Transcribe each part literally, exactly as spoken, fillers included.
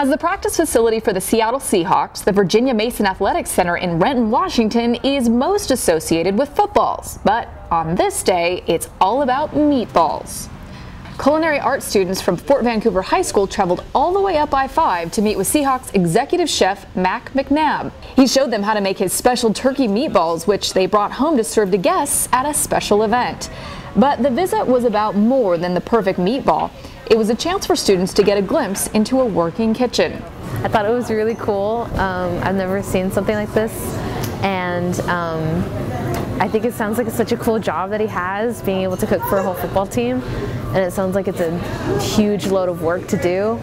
As the practice facility for the Seattle Seahawks, the Virginia Mason Athletics Center in Renton, Washington is most associated with footballs, but on this day, it's all about meatballs. Culinary arts students from Fort Vancouver High School traveled all the way up I five to meet with Seahawks executive chef Mac McNabb. He showed them how to make his special turkey meatballs, which they brought home to serve to guests at a special event. But the visit was about more than the perfect meatball. It was a chance for students to get a glimpse into a working kitchen. I thought it was really cool. Um, I've never seen something like this, and um, I think it sounds like it's such a cool job that he has, being able to cook for a whole football team. And it sounds like it's a huge load of work to do.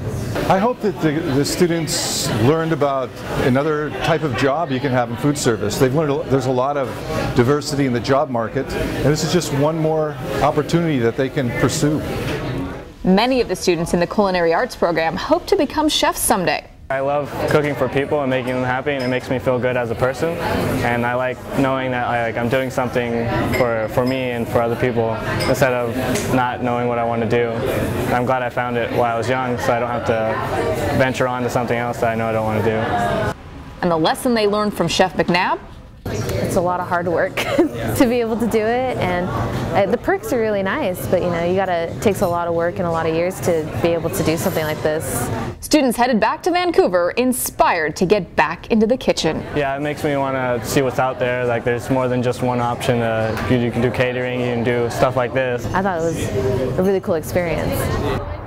I hope that the, the students learned about another type of job you can have in food service. They've learned there's a lot of diversity in the job market, and this is just one more opportunity that they can pursue. Many of the students in the culinary arts program hope to become chefs someday. I love cooking for people and making them happy, and it makes me feel good as a person, and I like knowing that I, like, I'm doing something for, for me and for other people instead of not knowing what I want to do. And I'm glad I found it while I was young, so I don't have to venture on to something else that I know I don't want to do. And the lesson they learned from Chef McNabb? It's a lot of hard work to be able to do it, and uh, the perks are really nice, but you know, you gotta, it takes a lot of work and a lot of years to be able to do something like this. Students headed back to Vancouver inspired to get back into the kitchen. Yeah, it makes me want to see what's out there. Like, there's more than just one option. Uh, you, you can do catering, you can do stuff like this. I thought it was a really cool experience.